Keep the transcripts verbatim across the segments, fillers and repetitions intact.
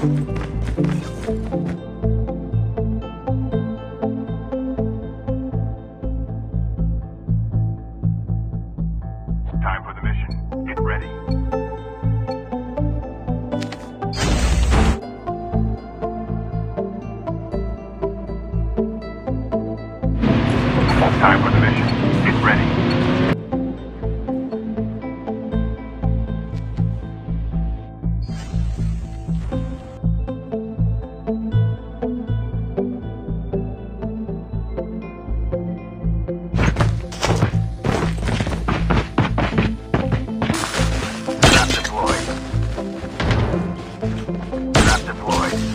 Time for the mission. Get ready. Time for the mission. Get ready. Map deployed. Map deployed.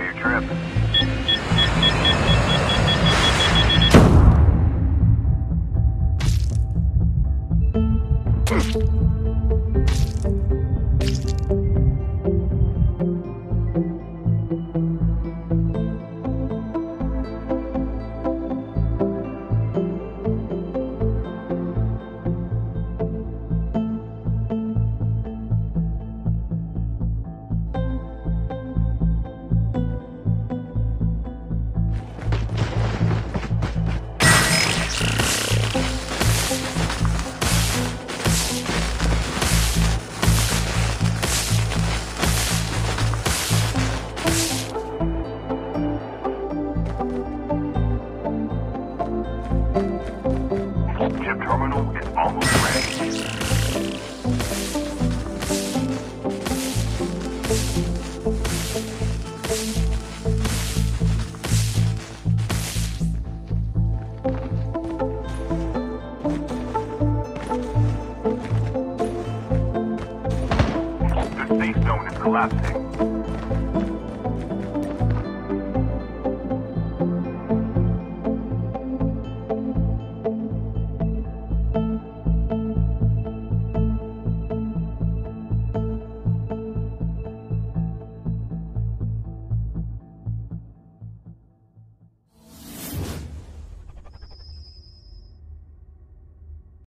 for your trip.